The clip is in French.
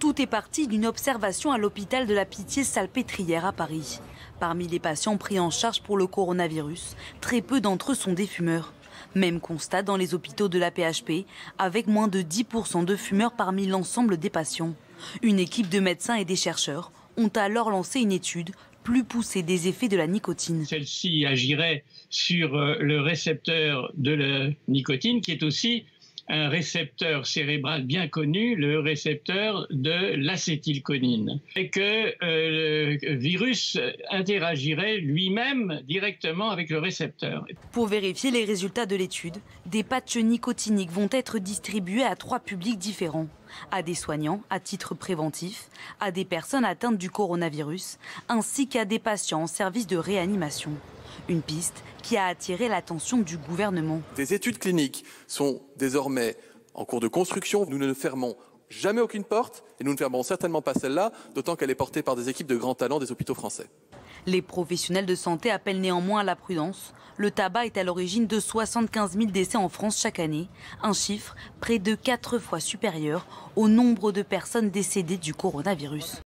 Tout est parti d'une observation à l'hôpital de la Pitié-Salpêtrière à Paris. Parmi les patients pris en charge pour le coronavirus, très peu d'entre eux sont des fumeurs. Même constat dans les hôpitaux de la PHP, avec moins de 10% de fumeurs parmi l'ensemble des patients. Une équipe de médecins et des chercheurs ont alors lancé une étude plus poussée des effets de la nicotine. Celle-ci agirait sur le récepteur de la nicotine, qui est aussi un récepteur cérébral bien connu, le récepteur de l'acétylcholine, et que le virus interagirait lui-même directement avec le récepteur. Pour vérifier les résultats de l'étude, des patchs nicotiniques vont être distribués à 3 publics différents. À des soignants à titre préventif, à des personnes atteintes du coronavirus, ainsi qu'à des patients en service de réanimation. Une piste qui a attiré l'attention du gouvernement. Des études cliniques sont désormais en cours de construction. Nous ne fermons jamais aucune porte et nous ne fermerons certainement pas celle-là, d'autant qu'elle est portée par des équipes de grands talents des hôpitaux français. Les professionnels de santé appellent néanmoins à la prudence. Le tabac est à l'origine de 75 000 décès en France chaque année, un chiffre près de 4 fois supérieur au nombre de personnes décédées du coronavirus.